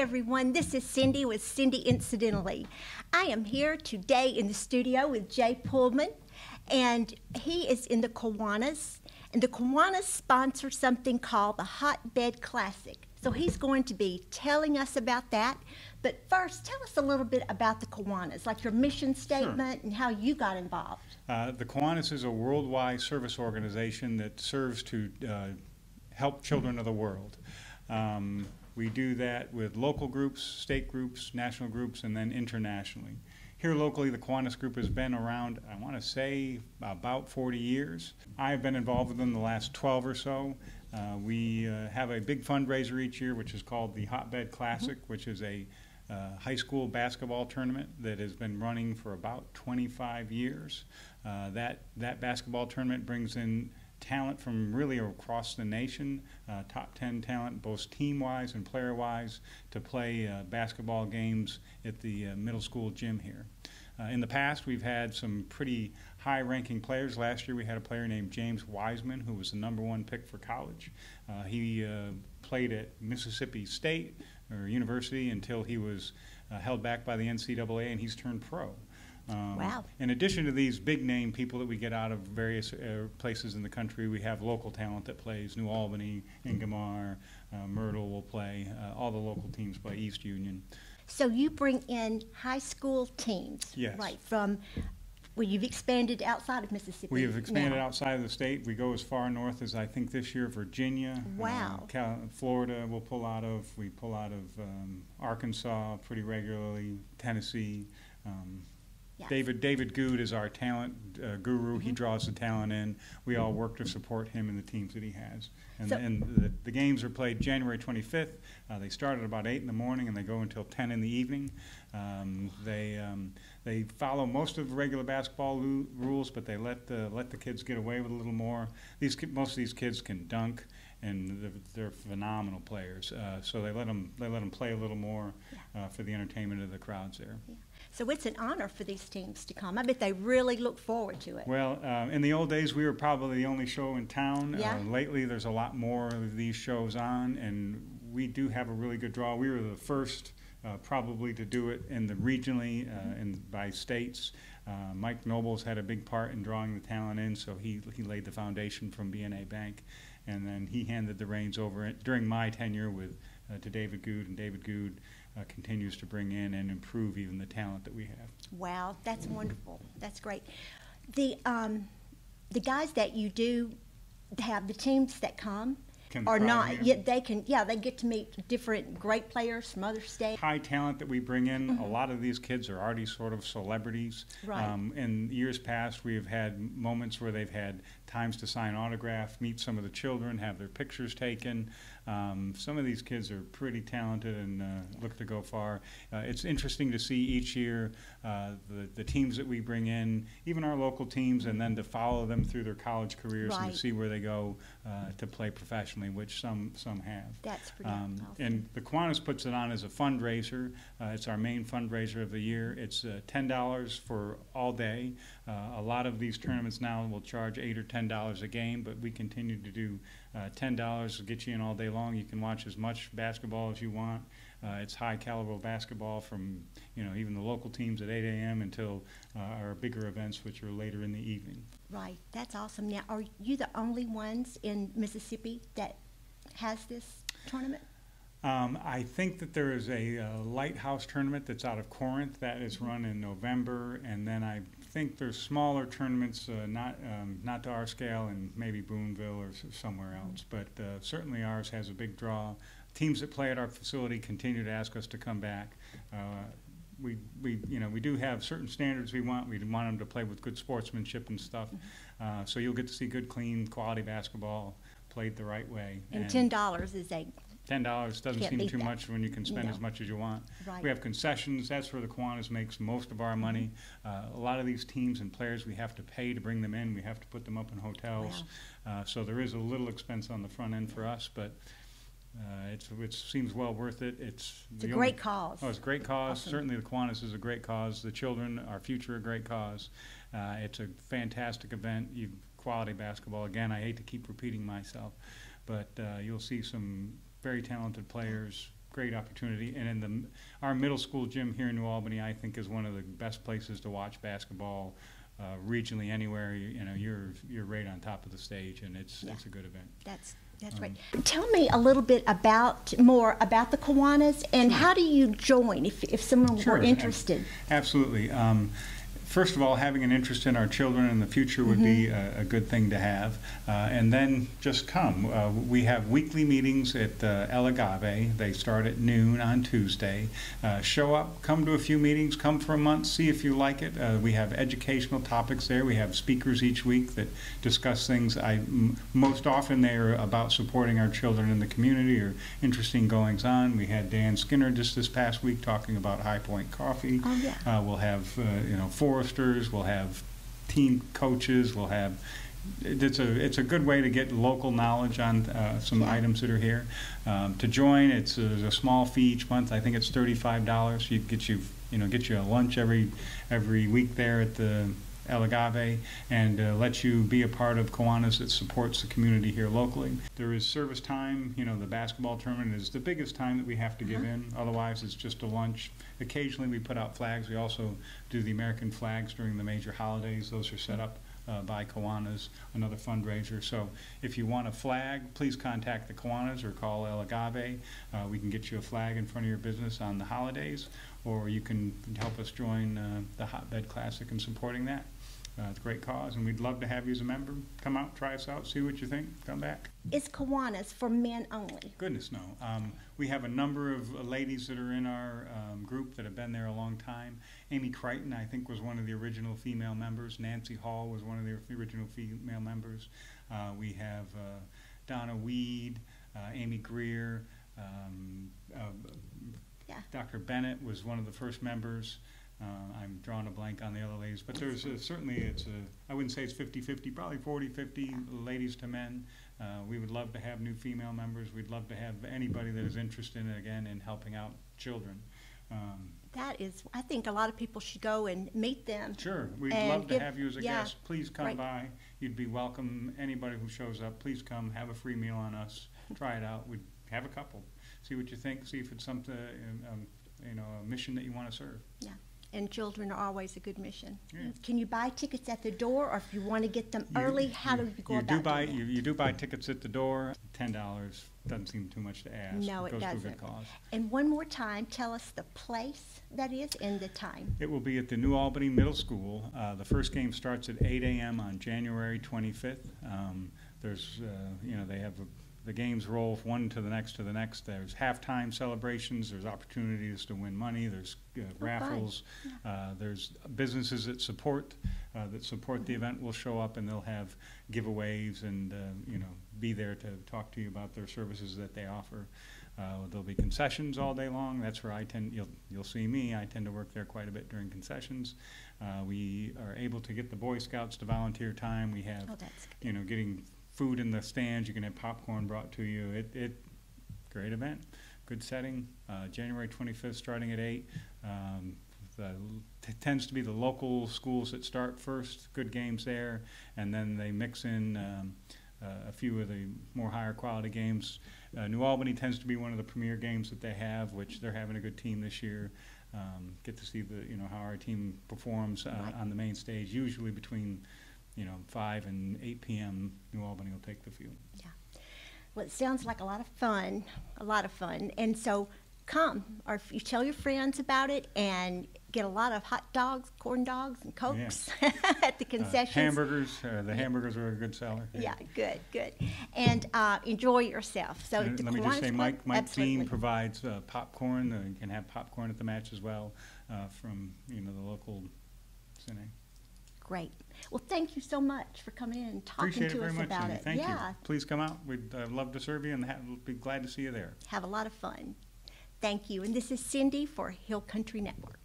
everyone. This is Cindy with Cindy Incidentally. I am here today in the studio with Jay Pullman, and he is in the Kiwanis. And the Kiwanis sponsor something called the Hotbed Classic. So he's going to be telling us about that. But first, tell us a little bit about the Kiwanis, like your mission statement and how you got involved. The Kiwanis is a worldwide service organization that serves to help children of the world. We do that with local groups, state groups, national groups, and then internationally. Here locally, the Kiwanis Group has been around, I want to say, about 40 years. I've been involved with them the last 12 or so. We have a big fundraiser each year, which is called the Hotbed Classic, which is a high school basketball tournament that has been running for about 25 years. That basketball tournament brings in talent from really across the nation, top 10 talent, both team-wise and player-wise, to play basketball games at the middle school gym here. In the past, we've had some pretty high-ranking players. Last year, we had a player named James Wiseman, who was the #1 pick for college. He played at Mississippi State or University until he was held back by the NCAA, and he's turned pro. Wow. In addition to these big-name people that we get out of various places in the country, we have local talent that plays. New Albany, Ingemar, Myrtle will play. All the local teams play, East Union. So you bring in high school teams, yes. Right, from, well, you've expanded outside of Mississippi. We have expanded now. Outside of the state. We go as far north as, I think this year, Virginia. Wow. Florida we'll pull out of. We pull out of Arkansas pretty regularly, Tennessee. Yes. David Good is our talent guru. He draws the talent in. We all work to support him and the teams that he has. And, so, the games are played January 25th. They start at about 8 in the morning and they go until 10 in the evening. They follow most of the regular basketball rules, but they let the kids get away with a little more. Most of these kids can dunk, and they're phenomenal players. So they let them play a little more for the entertainment of the crowds there. Yeah. So it's an honor for these teams to come. I bet they really look forward to it. Well, in the old days, we were probably the only show in town. Yeah. Lately, there's a lot more of these shows on, and we do have a really good draw. We were the first probably to do it in the regionally and by states. Mike Nobles had a big part in drawing the talent in, so he laid the foundation from BNA Bank, and then he handed the reins over during my tenure with to David Good, and David Good continues to bring in and improve even the talent that we have. Wow, that's wonderful. That's great. The guys that you do have, the teams that come, or not, yet they can, yeah, they get to meet different great players from other states. High talent that we bring in, a lot of these kids are already sort of celebrities. Right. In years past, we've had moments where they've had times to sign autograph, meet some of the children, have their pictures taken. Some of these kids are pretty talented and look to go far. It's interesting to see each year the teams that we bring in, even our local teams, and then to follow them through their college careers, right. And to see where they go to play professionally, which some have. That's pretty awesome. And the Kiwanis puts it on as a fundraiser. It's our main fundraiser of the year. It's $10 for all day. A lot of these tournaments now will charge $8 or $10 a game, but we continue to do $10 will get you in all day long. You can watch as much basketball as you want. It's high caliber basketball from, you know, even the local teams at 8 a.m. until our bigger events, which are later in the evening. Right. That's awesome. Now, are you the only ones in Mississippi that has this tournament? I think that there is a lighthouse tournament that's out of Corinth that is run in November, and then I think there's smaller tournaments, not to our scale, and maybe Boonville or somewhere else. But certainly ours has a big draw. Teams that play at our facility continue to ask us to come back. We do have certain standards we want. We want them to play with good sportsmanship and stuff. So you'll get to see good, clean, quality basketball played the right way. And $10 is a $10 doesn't seem too much when you can spend as much as you want. Right. We have concessions. That's where the Kiwanis makes most of our money. A lot of these teams and players we have to pay to bring them in. We have to put them up in hotels. Wow. So there is a little expense on the front end for us, but it seems well worth it. It's a great cause. Oh, it's a great cause. Awesome. Certainly the Kiwanis is a great cause. The children, our future, a great cause. It's a fantastic event. Quality basketball. Again, I hate to keep repeating myself, but you'll see some very talented players great opportunity. And in our middle school gym here in New Albany, I think, is one of the best places to watch basketball regionally anywhere. You're right on top of the stage, and it's a good event. That's right. Tell me a little bit more about the Kiwanis, and how do you join if someone were interested? Absolutely. First of all, having an interest in our children and the future would be a good thing to have. And then just come. We have weekly meetings at El Agave. They start at noon on Tuesday. Show up, come to a few meetings, come for a month, see if you like it. We have educational topics there. We have speakers each week that discuss things. Most often they are about supporting our children in the community or interesting goings on. We had Dan Skinner just this past week talking about High Point Coffee. Oh, yeah. We'll have, foresters, we'll have team coaches, we'll have, it's a good way to get local knowledge on some items that are here. To join, it's a small fee each month. I think it's $35. Get you a lunch every week there at the El Agave, and let you be a part of Kiwanis that supports the community here locally. There is service time. The basketball tournament is the biggest time that we have to give in. Otherwise, it's just a lunch. Occasionally, we put out flags. We also do the American flags during the major holidays. Those are set up by Kiwanis, another fundraiser. So if you want a flag, please contact the Kiwanis or call El Agave. We can get you a flag in front of your business on the holidays, or you can help us join the Hotbed Classic and supporting that. It's a great cause, and we'd love to have you as a member. Come out, try us out, see what you think, come back. Is Kiwanis for men only? Goodness, no. We have a number of ladies that are in our group that have been there a long time. Amy Crichton, I think, was one of the original female members. Nancy Hall was one of the original female members. We have Donna Weed, Amy Greer, Dr. Bennett was one of the first members. I'm drawing a blank on the other ladies, but there's certainly I wouldn't say it's 50-50, probably 40-50 ladies to men. We would love to have new female members. We'd love to have anybody that is interested, in helping out children. I think a lot of people should go and meet them. Sure, we'd love to have you as a guest. Please come by. You'd be welcome. Anybody who shows up, please come, have a free meal on us, try it out. We'd have a couple. See what you think, see if it's something, a mission that you want to serve. Yeah. And children are always a good mission. Yeah. Can you buy tickets at the door, or if you want to get them early, how do you go about doing that? You do buy tickets at the door. $10 doesn't seem too much to ask. No, it doesn't. Good cause. And one more time, tell us the place that is and the time. It will be at the New Albany Middle School. The first game starts at 8 a.m. on January 25th. They have the games roll from one to the next to the next. There's halftime celebrations. There's opportunities to win money. There's raffles. Yeah. There's businesses that support the event will show up, and they'll have giveaways and be there to talk to you about their services that they offer. There'll be concessions all day long. That's where you'll see me. I tend to work there quite a bit during concessions. We are able to get the Boy Scouts to volunteer time. We have getting food in the stands. You can have popcorn brought to you. Great event, good setting. January 25th, starting at 8. Tends to be the local schools that start first. Good games there, and then they mix in a few of the more higher quality games. New Albany tends to be one of the premier games that they have, which they're having a good team this year. Get to see how our team performs on the main stage, usually between 5 and 8 p.m., New Albany will take the field. Yeah. Well, it sounds like a lot of fun. And so come, or if you tell your friends about it and get a lot of hot dogs, corn dogs, and Cokes at the concessions. Hamburgers. The hamburgers are a good seller. Yeah, good. And enjoy yourself. So let me just say, Mike Thiem provides popcorn. You can have popcorn at the match as well from the local cine. Great. Well, thank you so much for coming in and talking to us about it. Thank you. Please come out. We'd love to serve you, and we'll be glad to see you there. Have a lot of fun. Thank you. And this is Cindy for Hill Country Network.